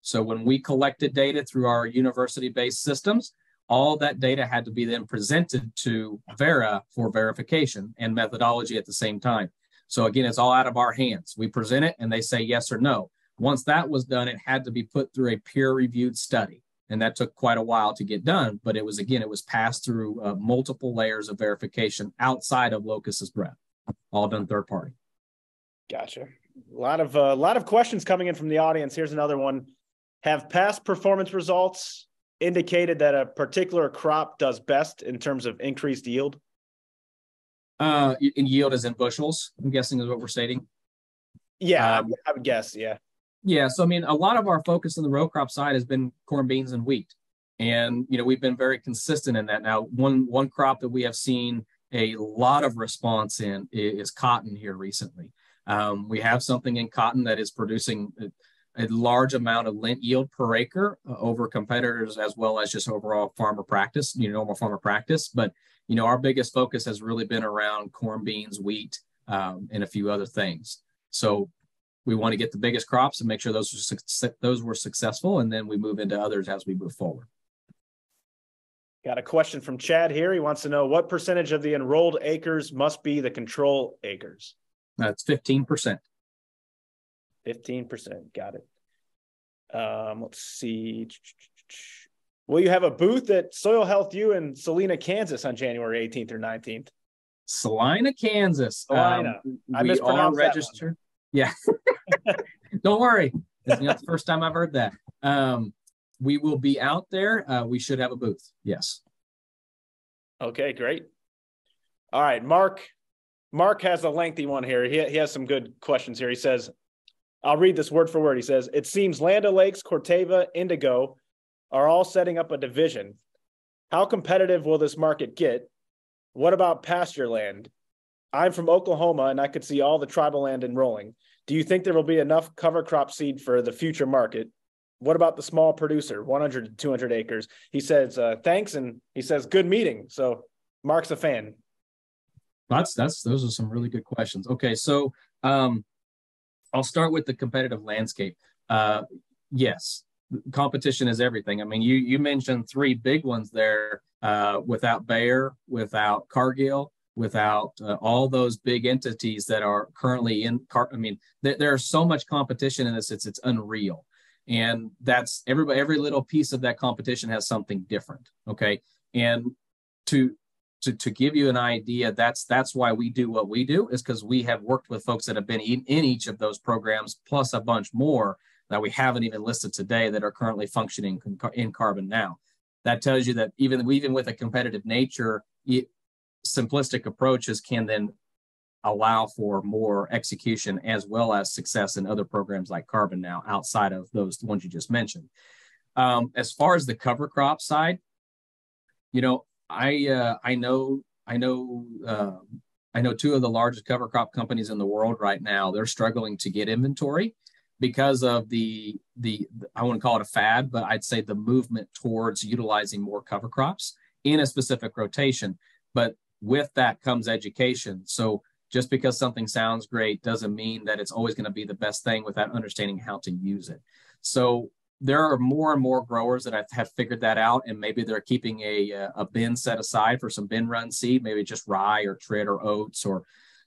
So when we collected data through our university-based systems, all that data had to be then presented to Verra for verification and methodology at the same time. So again, it's all out of our hands. We present it and they say yes or no. Once that was done, it had to be put through a peer-reviewed study. And that took quite a while to get done, but it was, again, it was passed through uh, multiple layers of verification outside of Locus's breadth, all done third party. Gotcha. A lot of, uh, lot of questions coming in from the audience. Here's another one. Have past performance results indicated that a particular crop does best in terms of increased yield? Uh, in yield as in bushels, I'm guessing is what we're stating. Yeah, um, I would guess, yeah. Yeah, so I mean, a lot of our focus on the row crop side has been corn, beans, and wheat. And, you know, we've been very consistent in that. Now, one, one crop that we have seen a lot of response in is cotton here recently. Um, we have something in cotton that is producing a, a large amount of lint yield per acre uh, over competitors, as well as just overall farmer practice, you know, normal farmer practice. But, you know, our biggest focus has really been around corn, beans, wheat, um, and a few other things. So we want to get the biggest crops and make sure those were, those were successful, and then we move into others as we move forward. Got a question from Chad here. He wants to know what percentage of the enrolled acres must be the control acres? That's fifteen percent. fifteen percent, got it. Um, let's see. Will you have a booth at Soil Health U in Salina, Kansas on January eighteenth or nineteenth? Salina, Kansas. Salina. Um, I mispronounced that one. Yeah, don't worry. That's not the first time I've heard that. Um, we will be out there. Uh, we should have a booth. Yes. Okay, great. All right, Mark. Mark has a lengthy one here. He, he has some good questions here. He says, I'll read this word for word. He says, it seems Land O' Lakes, Corteva, Indigo are all setting up a division. How competitive will this market get? What about pasture land? I'm from Oklahoma, and I could see all the tribal land enrolling. Do you think there will be enough cover crop seed for the future market? What about the small producer, one hundred to two hundred acres? He says, uh, thanks, and he says, good meeting. So Mark's a fan. That's, that's, those are some really good questions. Okay, so um, I'll start with the competitive landscape. Uh, yes, competition is everything. I mean, you, you mentioned three big ones there uh, without Bayer, without Cargill, without uh, all those big entities that are currently in, car I mean, th there is so much competition in this, it's, it's unreal. And that's everybody, every little piece of that competition has something different. Okay. And to, to, to give you an idea, that's, that's why we do what we do, is because we have worked with folks that have been in, in each of those programs, plus a bunch more that we haven't even listed today that are currently functioning in CarbonNOW. That tells you that even, even with a competitive nature, it, simplistic approaches can then allow for more execution as well as success in other programs like CarbonNOW outside of those ones you just mentioned. Um, as far as the cover crop side, you know, I uh, I know I know uh, I know two of the largest cover crop companies in the world right now. They're struggling to get inventory because of the the I wouldn't call it a fad, but I'd say the movement towards utilizing more cover crops in a specific rotation. But with that comes education. So just because something sounds great doesn't mean that it's always going to be the best thing without understanding how to use it. So there are more and more growers that have figured that out, and maybe they're keeping a, a bin set aside for some bin run seed, maybe just rye or trit or oats, or,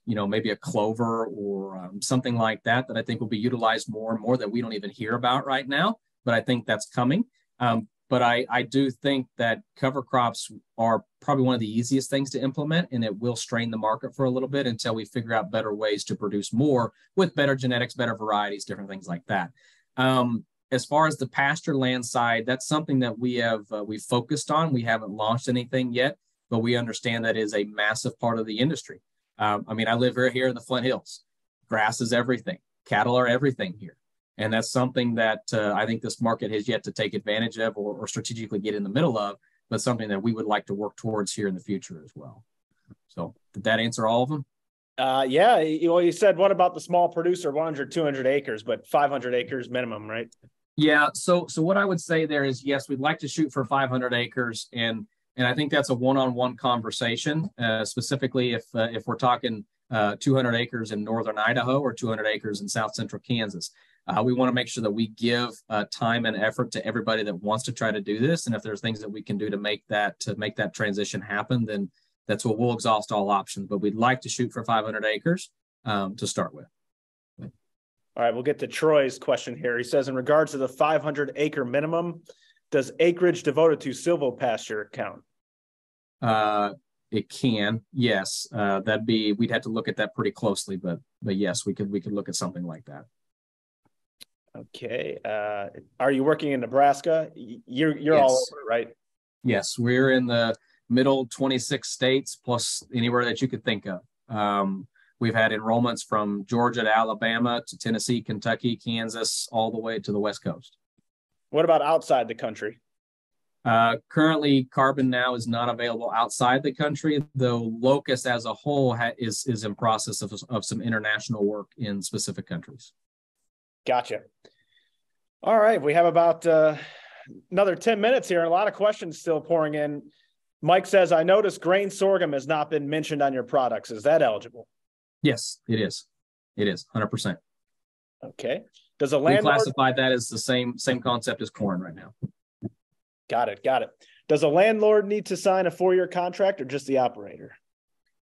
you know, maybe a clover or um, something like that, that I think will be utilized more and more that we don't even hear about right now. But I think that's coming. Um, But I, I do think that cover crops are probably one of the easiest things to implement, and it will strain the market for a little bit until we figure out better ways to produce more with better genetics, better varieties, different things like that. Um, as far as the pasture land side, that's something that we have uh, we've focused on. We haven't launched anything yet, but we understand that is a massive part of the industry. Um, I mean, I live right here in the Flint Hills. Grass is everything. Cattle are everything here. And that's something that uh, I think this market has yet to take advantage of or, or strategically get in the middle of, but something that we would like to work towards here in the future as well. So did that answer all of them? Uh, yeah. You, well, you said, what about the small producer, one hundred, two hundred acres, but five hundred acres minimum, right? Yeah. So, so what I would say there is, yes, we'd like to shoot for five hundred acres. And, and I think that's a one-on-one conversation, uh, specifically if, uh, if we're talking uh, two hundred acres in northern Idaho or two hundred acres in south central Kansas. Uh, we want to make sure that we give uh, time and effort to everybody that wants to try to do this. And if there's things that we can do to make that to make that transition happen, then that's what we'll exhaust all options. But we'd like to shoot for five hundred acres um, to start with. All right, we'll get to Troy's question here. He says, in regards to the five hundred acre minimum, does acreage devoted to silvopasture count? Uh, it can, yes. Uh, that'd be we'd have to look at that pretty closely, but but yes, we could we could look at something like that. Okay. Uh, are you working in Nebraska? You're you're yes. all over, right? Yes, we're in the middle twenty-six states plus anywhere that you could think of. Um, we've had enrollments from Georgia to Alabama to Tennessee, Kentucky, Kansas, all the way to the West Coast. What about outside the country? Uh, currently, CarbonNOW is not available outside the country, though Locus as a whole ha is, is in process of, of some international work in specific countries. Gotcha. All right. We have about uh, another ten minutes here. A lot of questions still pouring in. Mike says, I noticed grain sorghum has not been mentioned on your products. Is that eligible? Yes, it is. It is one hundred percent. Okay. Does a landlord... We classify that as the same, same concept as corn right now. Got it. Got it. Does a landlord need to sign a four-year contract or just the operator?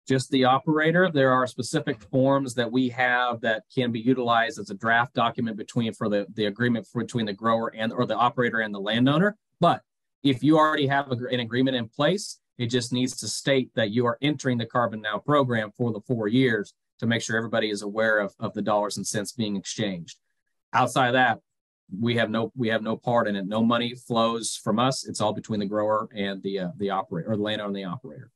Just the operator. There are specific forms that we have that can be utilized as a draft document between for the, the agreement for between the grower and or the operator and the landowner. But if you already have a, an agreement in place, it just needs to state that you are entering the CarbonNOW program for the four years to make sure everybody is aware of, of the dollars and cents being exchanged. Outside of that, we have no we have no part in it. No money flows from us. It's all between the grower and the uh, the operator or the landowner and the operator.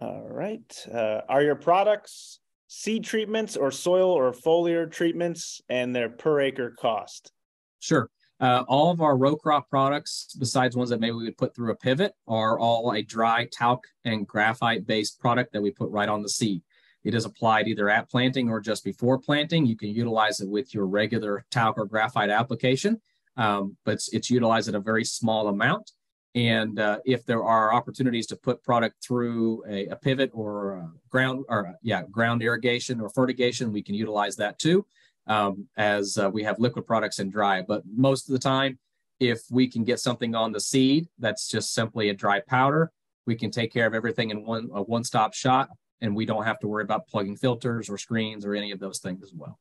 All right. Uh, are your products seed treatments or soil or foliar treatments, and their per acre cost? Sure. Uh, all of our row crop products, besides ones that maybe we would put through a pivot, are all a dry talc and graphite based product that we put right on the seed. It is applied either at planting or just before planting. You can utilize it with your regular talc or graphite application, um, but it's, it's utilized at a very small amount. And uh, if there are opportunities to put product through a, a pivot or a ground or yeah, ground irrigation or fertigation, we can utilize that too, um, as uh, we have liquid products and dry. But most of the time, if we can get something on the seed that's just simply a dry powder, we can take care of everything in one a one-stop shot, and we don't have to worry about plugging filters or screens or any of those things as well.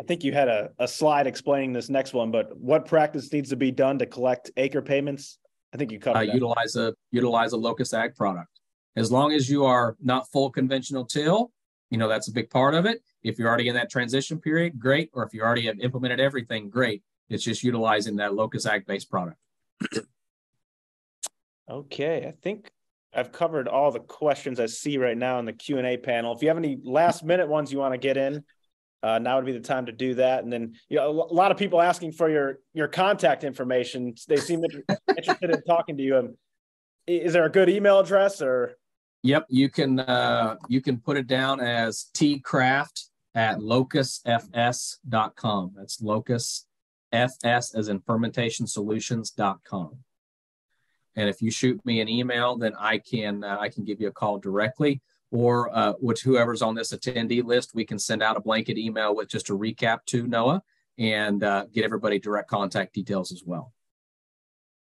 I think you had a, a slide explaining this next one, but what practice needs to be done to collect acre payments? I think you covered uh, that. Utilize a, utilize a Locus Ag product. As long as you are not full conventional till, you know, that's a big part of it. If you're already in that transition period, great. Or if you already have implemented everything, great. It's just utilizing that Locus Ag-based product. Okay, I think I've covered all the questions I see right now in the Q and A panel. If you have any last minute ones you want to get in, uh, now would be the time to do that. And then, you know, a lot of people asking for your, your contact information. They seem interested in talking to you. Um, is there a good email address or? Yep, you can uh, you can put it down as t kraft at locus f s dot com. That's Locus F S as in fermentation solutions dot com. And if you shoot me an email, then I can uh, I can give you a call directly, or uh, which whoever's on this attendee list, we can send out a blanket email with just a recap to Noah and uh, get everybody direct contact details as well.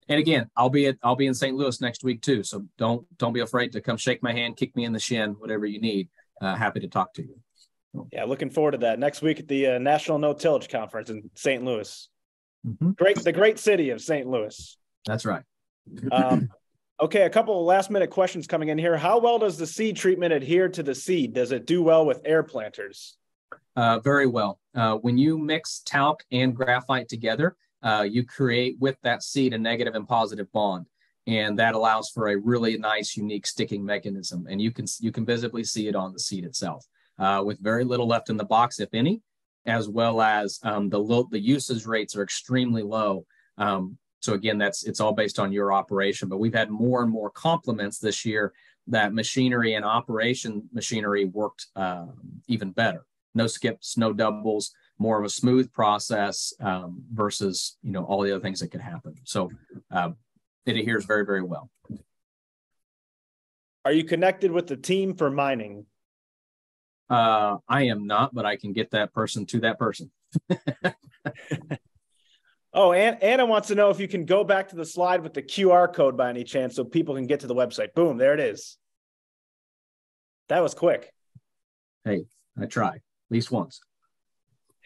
And again, I'll be at I'll be in Saint Louis next week too, so don't don't be afraid to come shake my hand, kick me in the shin, whatever you need. Uh, happy to talk to you. Yeah, looking forward to that next week at the uh, National No-Tillage Conference in Saint Louis. Mm-hmm. Great, the great city of Saint Louis. That's right. um, okay, a couple of last-minute questions coming in here. How well does the seed treatment adhere to the seed? Does it do well with air planters? Uh, very well. Uh, when you mix talc and graphite together, uh, you create with that seed a negative and positive bond, and that allows for a really nice, unique sticking mechanism. And you can you can visibly see it on the seed itself, uh, with very little left in the box, if any, as well as um, the the usage rates are extremely low. Um, So again, that's it's all based on your operation, but we've had more and more compliments this year that machinery and operation machinery worked uh, even better. No skips, no doubles, more of a smooth process um, versus, you know, all the other things that could happen. So uh, it adheres very, very well. Are you connected with the team for mining? Uh, I am not, but I can get that person to that person. Oh, and Anna wants to know if you can go back to the slide with the Q R code by any chance so people can get to the website. Boom, there it is. That was quick. Hey, I tried at least once.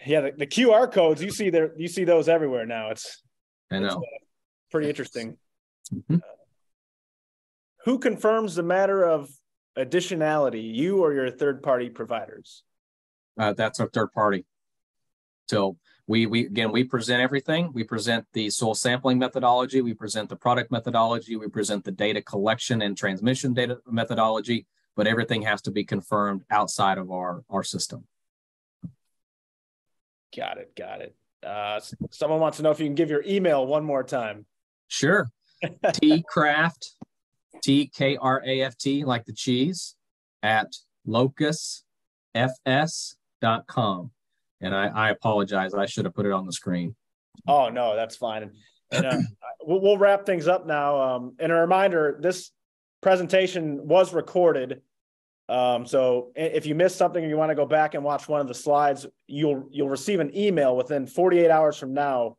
Yeah, the, the Q R codes, you see there, you see those everywhere now. It's I know. It's, uh, pretty interesting. Mm-hmm. uh, who confirms the matter of additionality, you or your third-party providers? Uh, that's our third party. So we, we, again, we present everything. We present the soil sampling methodology. We present the product methodology. We present the data collection and transmission data methodology, but everything has to be confirmed outside of our, our system. Got it. Got it. Uh, someone wants to know if you can give your email one more time. Sure. T Kraft, T K R A F T, like the cheese, at locus f s dot com. And I, I apologize. I should have put it on the screen. Oh, no, that's fine. And, uh, we'll, we'll wrap things up now. Um, and a reminder, this presentation was recorded. Um, so if you missed something and you want to go back and watch one of the slides, you'll you'll receive an email within forty-eight hours from now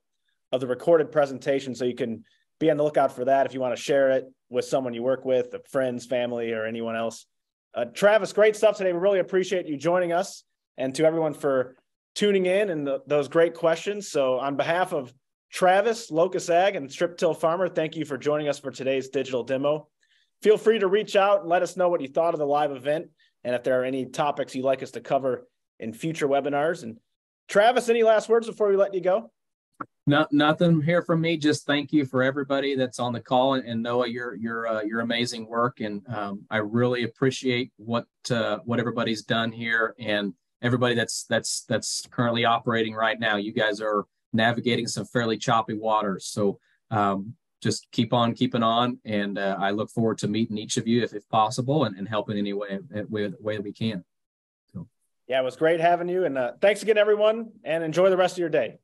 of the recorded presentation. So you can be on the lookout for that if you want to share it with someone you work with, friends, family, or anyone else. Uh, Travis, great stuff today. We really appreciate you joining us, and to everyone for tuning in and the, those great questions. So on behalf of Travis, Locus Ag, and Strip-Till Farmer, thank you for joining us for today's digital demo. Feel free to reach out and let us know what you thought of the live event and if there are any topics you'd like us to cover in future webinars. And Travis, any last words before we let you go? No, nothing here from me. Just thank you for everybody that's on the call, and, and Noah, your your uh, your amazing work, and um, I really appreciate what uh, what everybody's done here, and everybody that's that's that's currently operating right now. You guys are navigating some fairly choppy waters, so um, just keep on keeping on. And uh, I look forward to meeting each of you if, if possible, and, and helping any way way way we can. So. Yeah, it was great having you, and uh, thanks again, everyone, and enjoy the rest of your day.